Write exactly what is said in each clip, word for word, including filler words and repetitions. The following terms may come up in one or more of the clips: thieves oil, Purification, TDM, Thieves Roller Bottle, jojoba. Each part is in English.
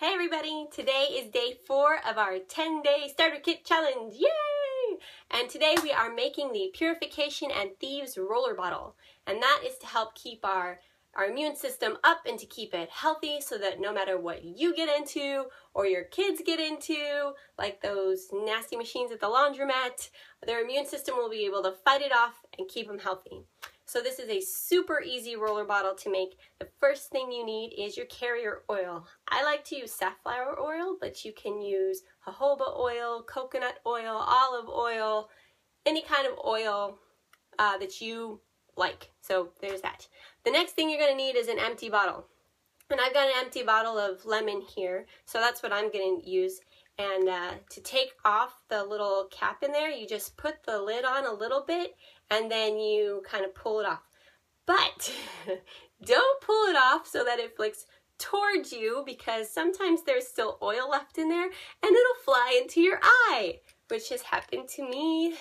Hey everybody, today is day four of our ten day starter kit challenge. Yay! And today we are making the Purification and Thieves Roller Bottle. And that is to help keep our, our immune system up and to keep it healthy so that no matter what you get into or your kids get into, like those nasty machines at the laundromat, their immune system will be able to fight it off and keep them healthy. So this is a super easy roller bottle to make. The first thing you need is your carrier oil. I like to use safflower oil, but you can use jojoba oil, coconut oil, olive oil, any kind of oil uh, that you like. So there's that. The next thing you're gonna need is an empty bottle. And I've got an empty bottle of lemon here, so that's what I'm gonna use. And uh, to take off the little cap in there, you just put the lid on a little bit and then you kind of pull it off. But don't pull it off so that it flicks towards you, because sometimes there's still oil left in there and it'll fly into your eye, which has happened to me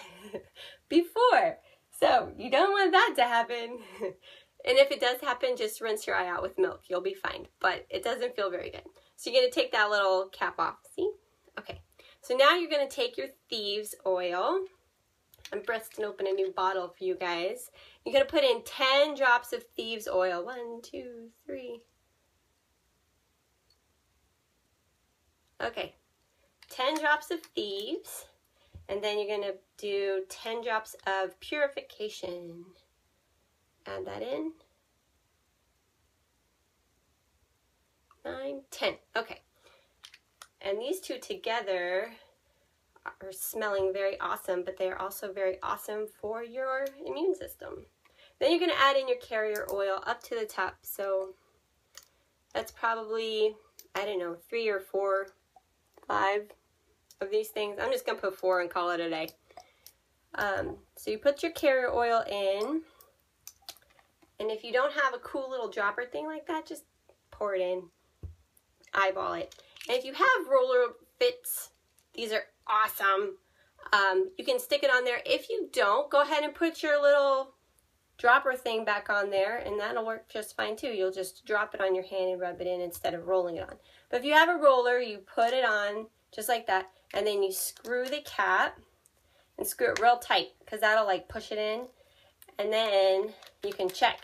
before. So you don't want that to happen. And if it does happen, just rinse your eye out with milk. You'll be fine, but it doesn't feel very good. So you're gonna take that little cap off, see? Okay, so now you're gonna take your thieves oil. I'm busting open a new bottle for you guys. You're gonna put in ten drops of thieves oil. One, two, three. Okay, ten drops of thieves, and then you're gonna do ten drops of purification. Add that in. Nine, ten. Okay. And these two together are smelling very awesome, but they are also very awesome for your immune system. Then you're going to add in your carrier oil up to the top. So that's probably, I don't know, three or four, five of these things. I'm just going to put four and call it a day. Um, so you put your carrier oil in. And if you don't have a cool little dropper thing like that, just pour it in. Eyeball it. And if you have roller bits, these are awesome. Um, you can stick it on there. If you don't, go ahead and put your little dropper thing back on there, and that'll work just fine too. You'll just drop it on your hand and rub it in instead of rolling it on. But if you have a roller, you put it on just like that, and then you screw the cap and screw it real tight, because that'll like push it in. And then you can check.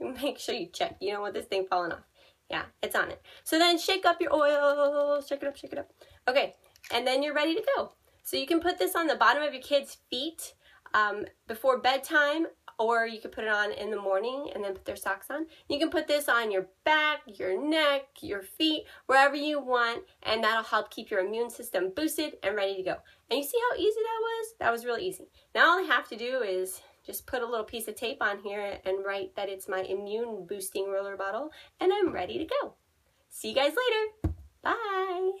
Make sure you check. You don't want this thing falling off. Yeah, it's on it. So then shake up your oil, shake it up, shake it up. Okay, and then you're ready to go. So you can put this on the bottom of your kids' feet um, before bedtime, or you can put it on in the morning and then put their socks on. You can put this on your back, your neck, your feet, wherever you want, and that'll help keep your immune system boosted and ready to go. And you see how easy that was? That was really easy. Now all I have to do is just put a little piece of tape on here and write that it's my immune boosting roller bottle, and I'm ready to go. See you guys later. Bye.